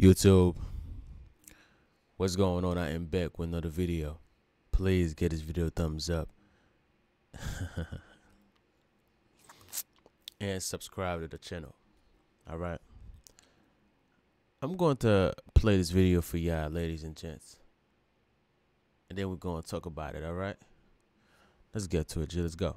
YouTube, what's going on? I am back with another video. Please get this video a thumbs up and subscribe to the channel. Alright, I'm going to play this video for y'all, ladies and gents, and then we're going to talk about it. Alright, let's get to it, Jill. Let's go.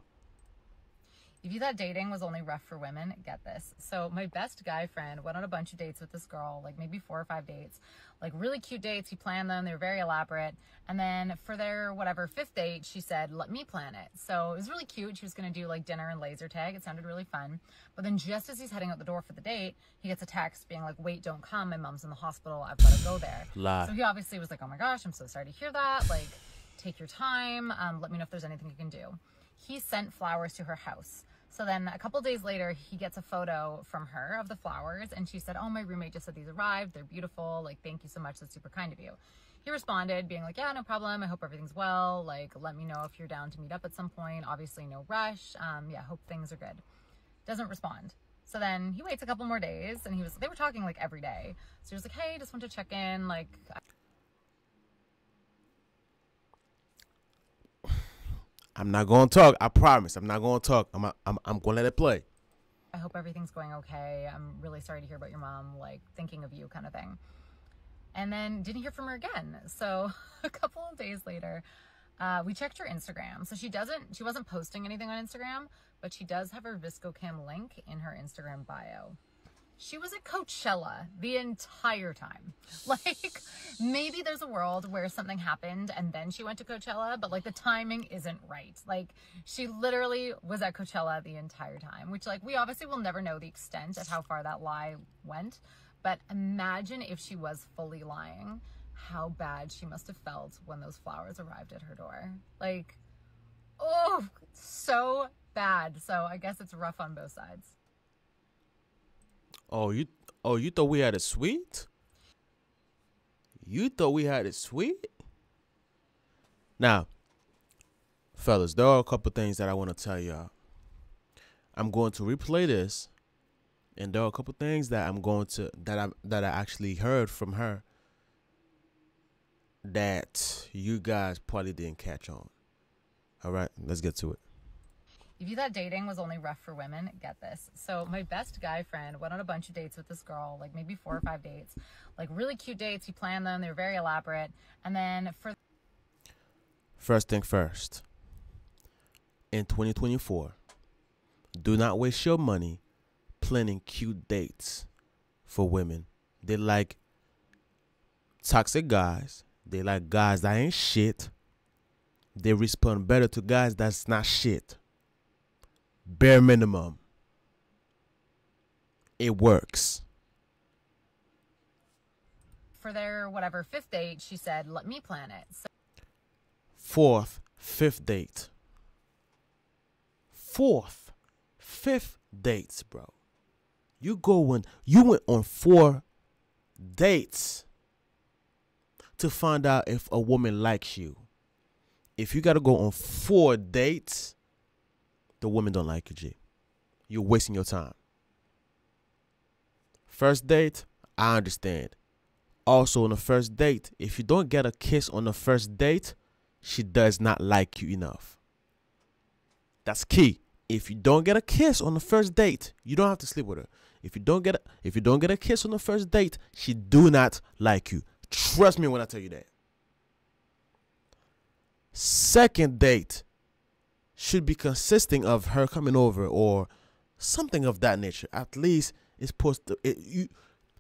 If you thought dating was only rough for women, get this. So my best guy friend went on a bunch of dates with this girl, like maybe 4 or 5 dates, like really cute dates. He planned them. They were very elaborate. And then for their whatever 5th date, she said, let me plan it. So it was really cute. She was going to do like dinner and laser tag. It sounded really fun. But then just as he's heading out the door for the date, he gets a text being like, wait, don't come. My mom's in the hospital. I've got to go there. Lie. So he obviously was like, oh my gosh, I'm so sorry to hear that. Like, take your time. Let me know if there's anything you can do. He sent flowers to her house. So then a couple days later, he gets a photo from her of the flowers, and she said, oh, my roommate just said these arrived. They're beautiful. Like, thank you so much. That's super kind of you. He responded being like, yeah, no problem. I hope everything's well. Like, let me know if you're down to meet up at some point. Obviously, no rush. Yeah, hope things are good. Doesn't respond. So then he waits a couple more days, and he was, they were talking like every day. So he was like, hey, just want to check in. Like, I'm not gonna talk. I promise. I'm not gonna talk. I'm gonna let it play. I hope everything's going okay. I'm really sorry to hear about your mom. Like, thinking of you, kind of thing. And then didn't hear from her again. So a couple of days later, we checked her Instagram. So she wasn't posting anything on Instagram, but she does have her VSCO cam link in her Instagram bio. She was at Coachella the entire time. Like, maybe there's a world where something happened and then she went to Coachella, but like the timing isn't right. Like, she literally was at Coachella the entire time, which, like, we obviously will never know the extent of how far that lie went. But imagine if she was fully lying, how bad she must have felt when those flowers arrived at her door. Like, oh, so bad. So I guess it's rough on both sides. Oh, you thought we had a suite? You thought we had a suite? Now, fellas, there are a couple things that I want to tell y'all. I'm going to replay this, and there are a couple things that I actually heard from her that you guys probably didn't catch on. All right, let's get to it. If you thought dating was only rough for women, get this. So my best guy friend went on a bunch of dates with this girl, like maybe 4 or 5 dates, like really cute dates. He planned them. They were very elaborate. And then for... First thing first, in 2024, do not waste your money planning cute dates for women. They like toxic guys. They like guys that ain't shit. They respond better to guys that's not shit. Bare minimum. It works. For their whatever 5th date, she said, let me plan it. So 4th, 5th date. 4th, 5th dates, bro. You went on 4 dates to find out if a woman likes you. If you gotta go on 4 dates, the women don't like you, G. You're wasting your time. First date, I understand. Also, on the first date, if you don't get a kiss on the first date, she does not like you enough. That's key. If you don't get a kiss on the first date, you don't have to sleep with her. If you don't get a kiss on the first date, she do not like you. Trust me when I tell you that. Second date should be consisting of her coming over or something of that nature. At least it's supposed to.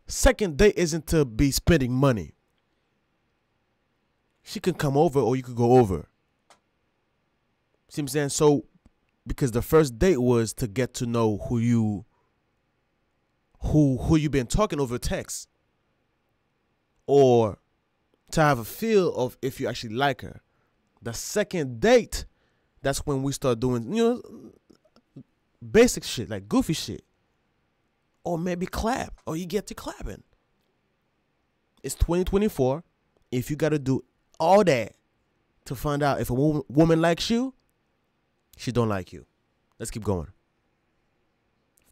Second date isn't to be spending money. She can come over or you could go over. See what I'm saying? So, because the first date was to get to know who you've been talking over text, or to have a feel of if you actually like her. The second date, that's when we start doing, you know, basic shit, like goofy shit. Or maybe clap, or you get to clapping. It's 2024. If you got to do all that to find out if a woman likes you, she don't like you. Let's keep going.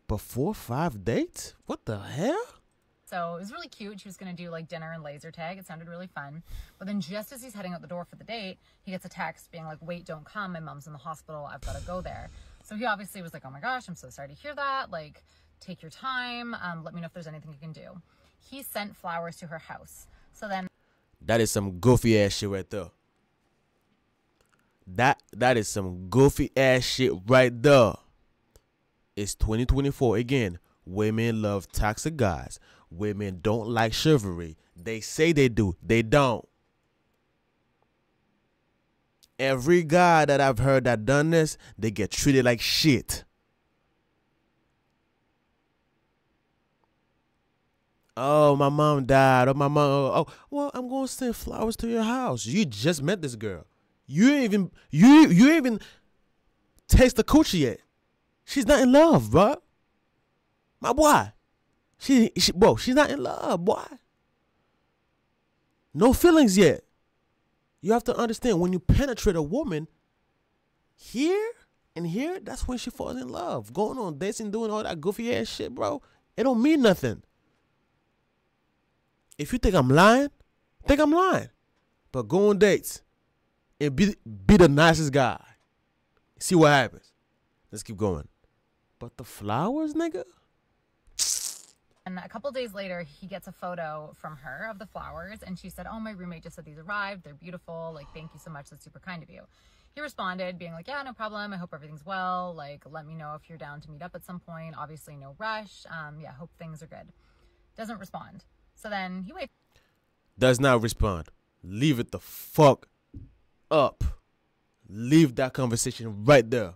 But 4 or 5 dates? What the hell? So it was really cute. She was going to do like dinner and laser tag. It sounded really fun. But then just as he's heading out the door for the date, he gets a text being like, wait, don't come. My mom's in the hospital. I've got to go there. So he obviously was like, oh my gosh, I'm so sorry to hear that. Like, take your time. Let me know if there's anything you can do. He sent flowers to her house. So then. That is some goofy ass shit right there. That is some goofy ass shit right there. It's 2024 again. Women love toxic guys. Women don't like chivalry. They say they do. They don't. Every guy that I've heard that done this, they get treated like shit. Oh, my mom died. Oh, my mom. Oh, well, I'm going to send flowers to your house. You just met this girl. You ain't even taste the coochie yet. She's not in love, bro. My boy, she's not in love, boy. No feelings yet. You have to understand, when you penetrate a woman, here and here, that's when she falls in love. Going on dates and doing all that goofy ass shit, bro, it don't mean nothing. If you think I'm lying, but go on dates and be the nicest guy. See what happens. Let's keep going. But the flowers, nigga. And a couple days later, he gets a photo from her of the flowers, and she said, oh, my roommate just said these arrived. They're beautiful. Like, thank you so much. That's super kind of you. He responded being like, yeah, no problem. I hope everything's well. Like, let me know if you're down to meet up at some point. Obviously, no rush. Yeah, hope things are good. Doesn't respond. So then he waits. Does not respond. Leave it the fuck up. Leave that conversation right there.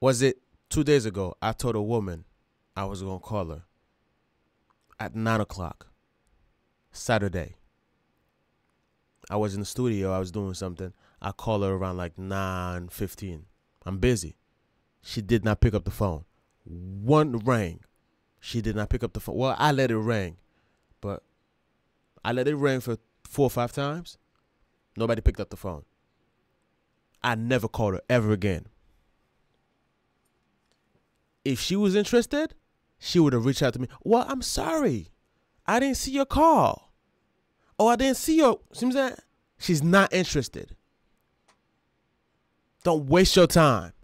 Was it 2 days ago I told a woman I was going to call her at 9 o'clock, Saturday. I was in the studio. I was doing something. I called her around like 9:15. I'm busy. She did not pick up the phone. One rang. She did not pick up the phone. Well, I let it ring, but I let it ring for 4 or 5 times. Nobody picked up the phone. I never called her ever again. If she was interested, she would have reached out to me. Well, I'm sorry. I didn't see your call. Oh, I didn't see your... Seems that she's not interested. Don't waste your time.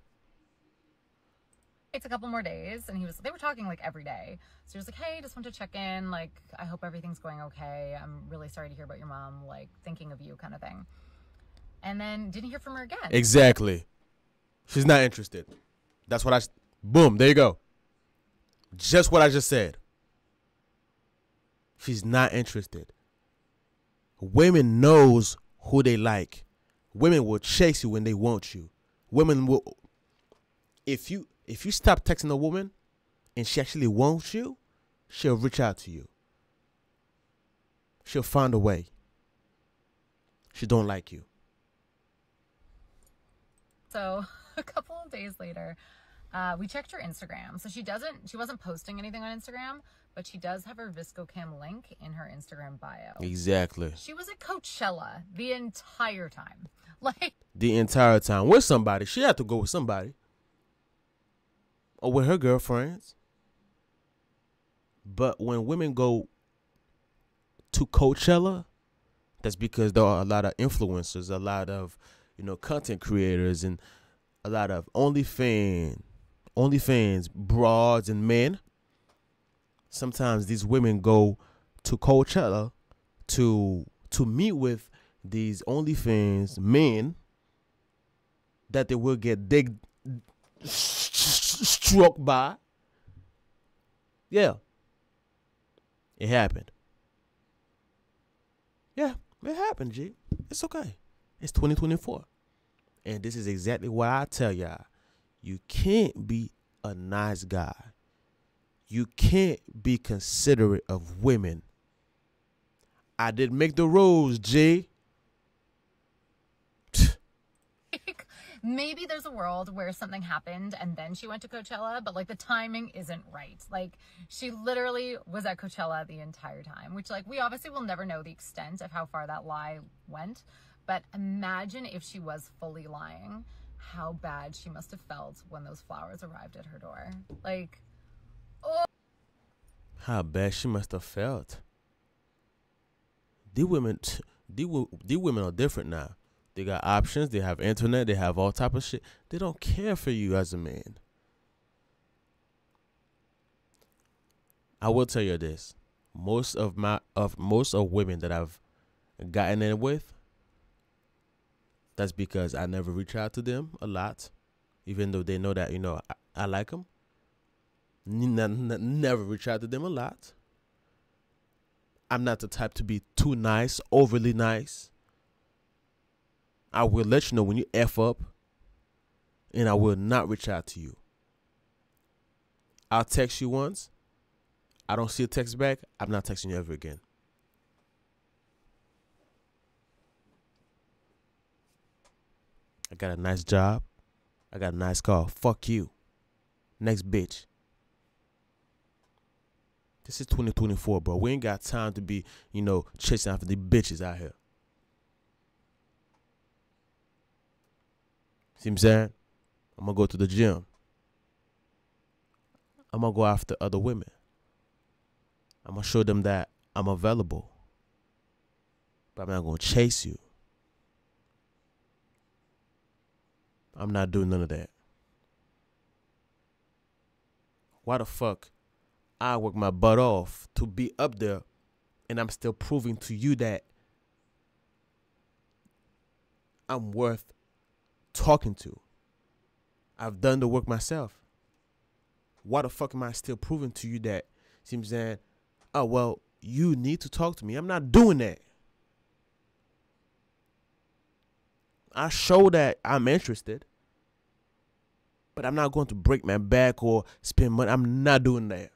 It's a couple more days, and they were talking like every day. So he was like, hey, just want to check in. Like, I hope everything's going okay. I'm really sorry to hear about your mom, like, thinking of you kind of thing. And then didn't hear from her again. Exactly. She's not interested. That's what I... Boom, there you go. Just what I just said. She's not interested. Women knows who they like. Women will chase you when they want you. Women will... If you stop texting a woman and she actually wants you, she'll reach out to you. She'll find a way. She don't like you. So, a couple of days later... we checked her Instagram. So she wasn't posting anything on Instagram, but she does have her VSCO cam link in her Instagram bio. Exactly. She was at Coachella the entire time. Like, the entire time with somebody. She had to go with somebody. Or with her girlfriends. But when women go to Coachella, that's because there are a lot of influencers, a lot of, content creators, and a lot of OnlyFans, broads, and men. Sometimes these women go to Coachella to meet with these OnlyFans men that they will get struck by. Yeah. It happened. Yeah, it happened, G. It's okay. It's 2024. And this is exactly why I tell y'all. You can't be a nice guy. You can't be considerate of women. I didn't make the rules, G. Maybe there's a world where something happened and then she went to Coachella, but like the timing isn't right. Like she literally was at Coachella the entire time, which like we obviously will never know the extent of how far that lie went. But imagine if she was fully lying. how bad she must have felt when those flowers arrived at her door. Like, oh. How bad she must have felt. These women are different now. They got options. They have internet. They have all type of shit. They don't care for you as a man. I will tell you this: most of women that I've gotten in with, that's because I never reach out to them a lot, even though they know that, you know, I like them. Never reach out to them a lot. I'm not the type to be too nice, overly nice. I will let you know when you F up, and I will not reach out to you. I'll text you once. I don't see a text back. I'm not texting you ever again. I got a nice job. I got a nice car. Fuck you. Next bitch. This is 2024, bro. We ain't got time to be, you know, chasing after the bitches out here. See what I'm saying? I'm going to go to the gym. I'm going to go after other women. I'm going to show them that I'm available. But I'm not going to chase you. I'm not doing none of that. Why the fuck? I work my butt off to be up there, and I'm still proving to you that I'm worth talking to. I've done the work myself. Why the fuck am I still proving to you that, seems that, oh, well, you need to talk to me? I'm not doing that. I show that I'm interested, but I'm not going to break my back or spend money. I'm not doing that.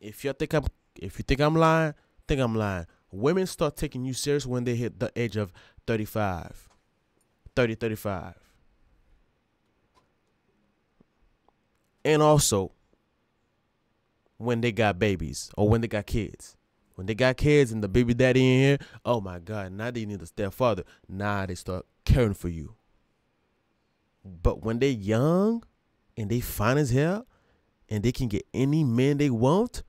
If you think I'm lying, think I'm lying. Women start taking you serious when they hit the age of 35. 30, 35. And also, when they got babies or when they got kids. When they got kids and the baby daddy in here, oh my God, now they need a stepfather. Now they start caring for you. But when they're young and they fine as hell and they can get any man they want,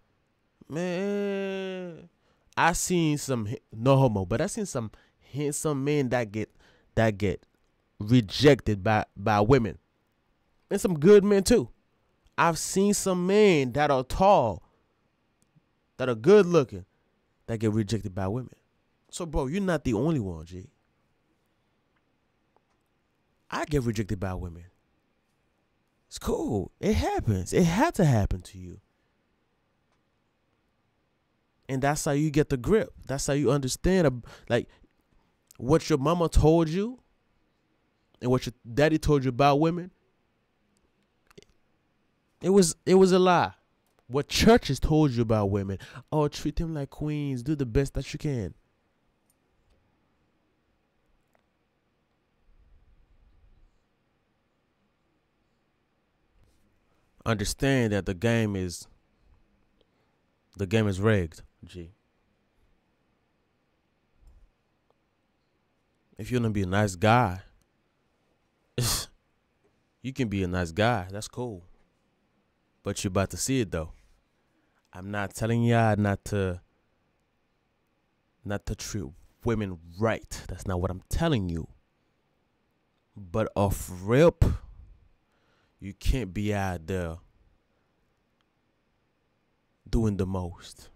man, I seen some, no homo, but I seen some handsome men that get rejected by women, and some good men too. I've seen some men that are tall, that are good looking, that get rejected by women. So, bro, you're not the only one, G. I get rejected by women. It's cool. It happens. It had to happen to you. And that's how you get the grip. That's how you understand, like, what your mama told you and what your daddy told you about women. It was a lie. What churches told you about women. Oh, treat them like queens. Do the best that you can. Understand that the game is rigged. Gee. If you want to be a nice guy, you can be a nice guy. That's cool. But you're about to see it, though. I'm not telling y'all not to treat women right. That's not what I'm telling you. But off rip, you can't be out there doing the most.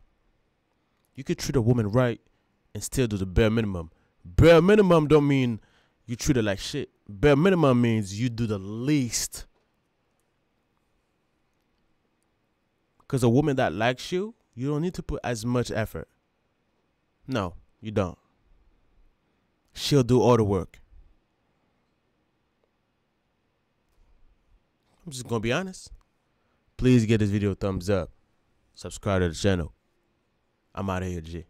You could treat a woman right and still do the bare minimum. Bare minimum don't mean you treat her like shit. Bare minimum means you do the least. Because a woman that likes you, you don't need to put as much effort. No, you don't. She'll do all the work. I'm just going to be honest. Please give this video a thumbs up. Subscribe to the channel. I'm out of here, G.